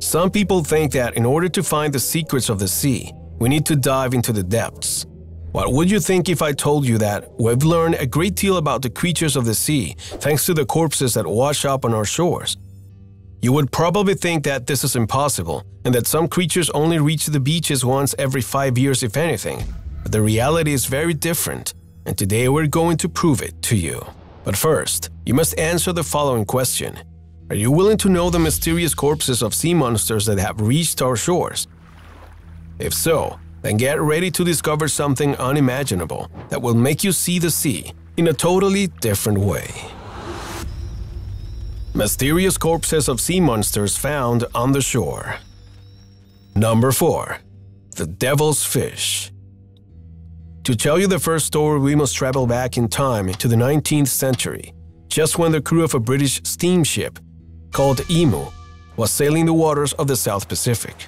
Some people think that in order to find the secrets of the sea, we need to dive into the depths. What would you think if I told you that we've learned a great deal about the creatures of the sea thanks to the corpses that wash up on our shores? You would probably think that this is impossible and that some creatures only reach the beaches once every 5 years if anything, but the reality is very different, and today we're going to prove it to you. But first, you must answer the following question. Are you willing to know the mysterious corpses of sea monsters that have reached our shores? If so, then get ready to discover something unimaginable that will make you see the sea in a totally different way. Mysterious corpses of sea monsters found on the shore. Number 4. The Devil's Fish. To tell you the first story, we must travel back in time to the 19th century, just when the crew of a British steamship called Imu was sailing the waters of the South Pacific.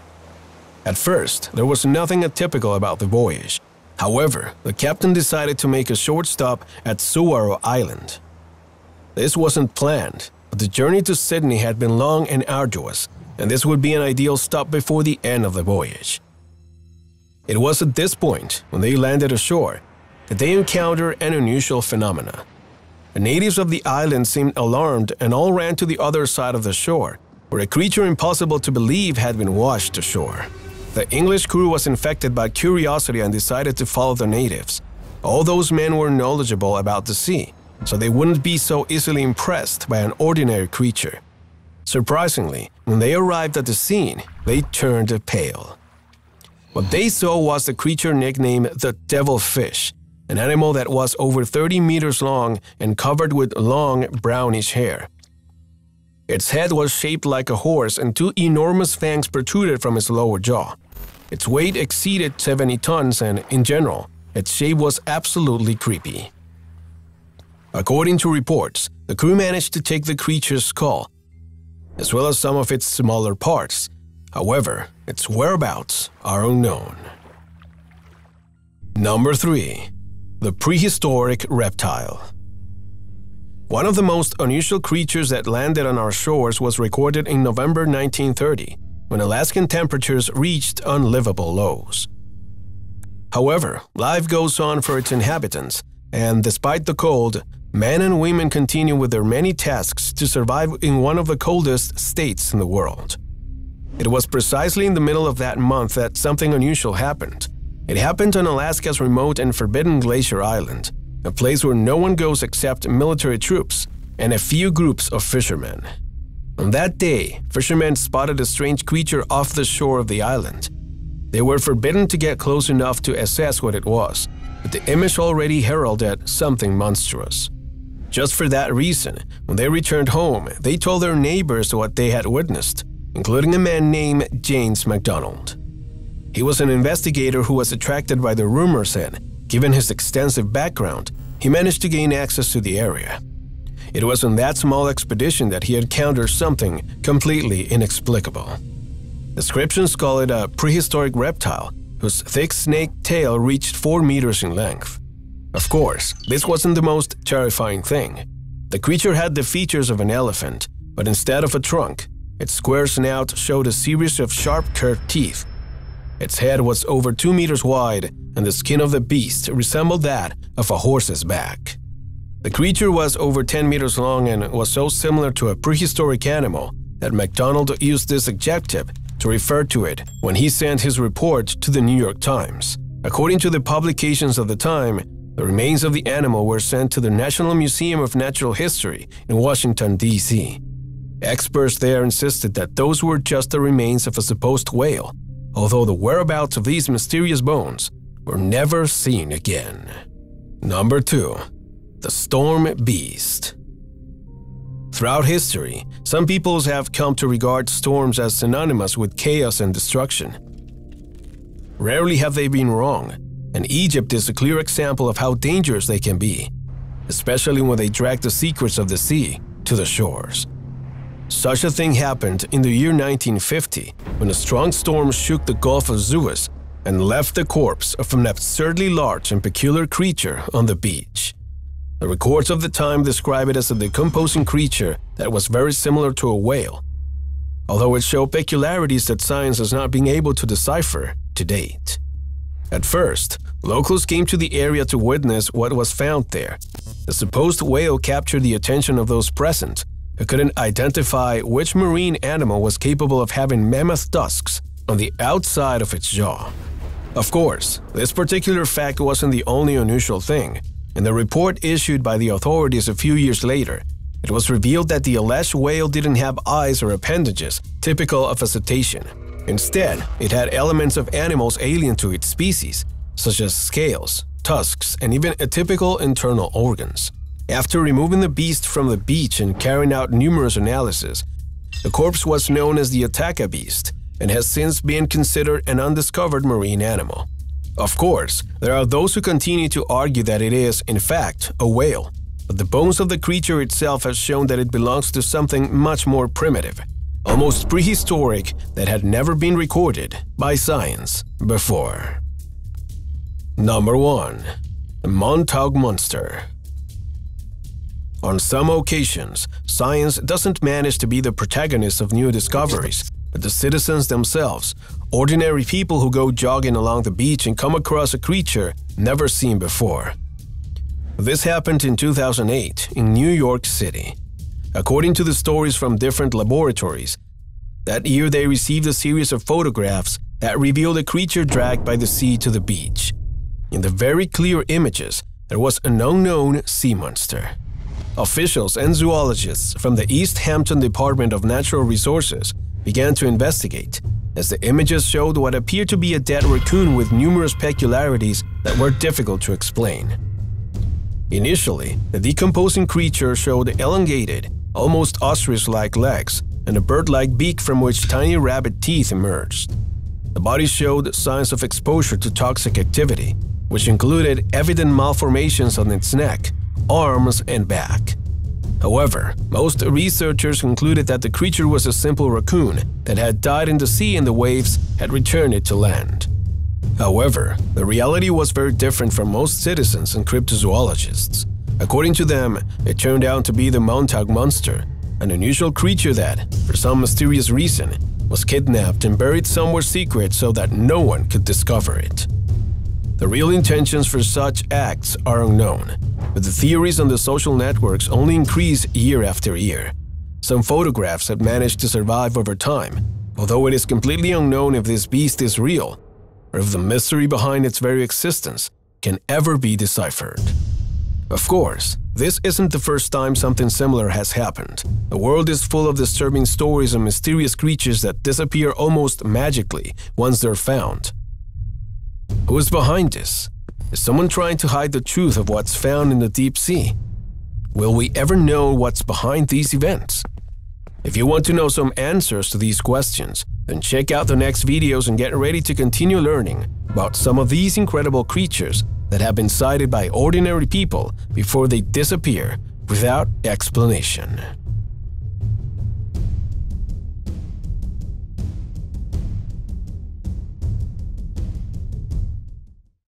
At first, there was nothing atypical about the voyage. However, the captain decided to make a short stop at Suwaro Island. This wasn't planned, but the journey to Sydney had been long and arduous, and this would be an ideal stop before the end of the voyage. It was at this point, when they landed ashore, that they encountered an unusual phenomena. The natives of the island seemed alarmed and all ran to the other side of the shore, where a creature impossible to believe had been washed ashore. The English crew was infected by curiosity and decided to follow the natives. All those men were knowledgeable about the sea, so they wouldn't be so easily impressed by an ordinary creature. Surprisingly, when they arrived at the scene, they turned pale. What they saw was the creature nicknamed the devil fish, an animal that was over 30 meters long and covered with long, brownish hair. Its head was shaped like a horse and two enormous fangs protruded from its lower jaw. Its weight exceeded 70 tons and, in general, its shape was absolutely creepy. According to reports, the crew managed to take the creature's skull, as well as some of its smaller parts. However, its whereabouts are unknown. Number 3. The Prehistoric Reptile. One of the most unusual creatures that landed on our shores was recorded in November 1930, when Alaskan temperatures reached unlivable lows. However, life goes on for its inhabitants, and despite the cold, men and women continue with their many tasks to survive in one of the coldest states in the world. It was precisely in the middle of that month that something unusual happened. It happened on Alaska's remote and forbidden Glacier Island, a place where no one goes except military troops and a few groups of fishermen. On that day, fishermen spotted a strange creature off the shore of the island. They were forbidden to get close enough to assess what it was, but the image already heralded something monstrous. Just for that reason, when they returned home, they told their neighbors what they had witnessed, including a man named James MacDonald. He was an investigator who was attracted by the rumors and, given his extensive background, he managed to gain access to the area. It was on that small expedition that he encountered something completely inexplicable. Descriptions call it a prehistoric reptile whose thick snake tail reached 4 meters in length. Of course, this wasn't the most terrifying thing. The creature had the features of an elephant, but instead of a trunk, its square snout showed a series of sharp curved teeth. Its head was over 2 meters wide, and the skin of the beast resembled that of a horse's back. The creature was over 10 meters long and was so similar to a prehistoric animal that MacDonald used this adjective to refer to it when he sent his report to the New York Times. According to the publications of the time, the remains of the animal were sent to the National Museum of Natural History in Washington, D.C. Experts there insisted that those were just the remains of a supposed whale, although the whereabouts of these mysterious bones were never seen again. Number 2. The Storm Beast. Throughout history, some peoples have come to regard storms as synonymous with chaos and destruction. Rarely have they been wrong, and Egypt is a clear example of how dangerous they can be, especially when they drag the secrets of the sea to the shores. Such a thing happened in the year 1950, when a strong storm shook the Gulf of Suez and left the corpse of an absurdly large and peculiar creature on the beach. The records of the time describe it as a decomposing creature that was very similar to a whale. although it showed peculiarities that science has not been able to decipher to date. At first, locals came to the area to witness what was found there. The supposed whale captured the attention of those present, who couldn't identify which marine animal was capable of having mammoth tusks on the outside of its jaw. Of course, this particular fact wasn't the only unusual thing. In the report issued by the authorities a few years later, it was revealed that the Alash whale didn't have eyes or appendages typical of a cetacean. Instead, it had elements of animals alien to its species, such as scales, tusks, and even atypical internal organs. After removing the beast from the beach and carrying out numerous analyses, the corpse was known as the Atacama beast and has since been considered an undiscovered marine animal. Of course, there are those who continue to argue that it is, in fact, a whale, but the bones of the creature itself have shown that it belongs to something much more primitive, almost prehistoric, that had never been recorded by science before. Number 1. The Montauk Monster. On some occasions, science doesn't manage to be the protagonist of new discoveries, but the citizens themselves, ordinary people who go jogging along the beach and come across a creature never seen before. This happened in 2008 in New York City. According to the stories from different laboratories, that year they received a series of photographs that revealed a creature dragged by the sea to the beach. In the very clear images, there was an unknown sea monster. Officials and zoologists from the East Hampton Department of Natural Resources began to investigate, as the images showed what appeared to be a dead raccoon with numerous peculiarities that were difficult to explain. Initially, the decomposing creature showed elongated, almost ostrich-like legs and a bird-like beak from which tiny rabbit teeth emerged. The body showed signs of exposure to toxic activity, which included evident malformations on its neck, arms, and back. However, most researchers concluded that the creature was a simple raccoon that had died in the sea and the waves had returned it to land. However, the reality was very different for most citizens and cryptozoologists. According to them, it turned out to be the Montauk Monster, an unusual creature that, for some mysterious reason, was kidnapped and buried somewhere secret so that no one could discover it. The real intentions for such acts are unknown, but the theories on the social networks only increase year after year. Some photographs have managed to survive over time, although it is completely unknown if this beast is real or if the mystery behind its very existence can ever be deciphered. Of course, this isn't the first time something similar has happened. The world is full of disturbing stories of mysterious creatures that disappear almost magically once they're found. Who is behind this? Is someone trying to hide the truth of what's found in the deep sea? Will we ever know what's behind these events? If you want to know some answers to these questions, then check out the next videos and get ready to continue learning about some of these incredible creatures that have been sighted by ordinary people before they disappear without explanation.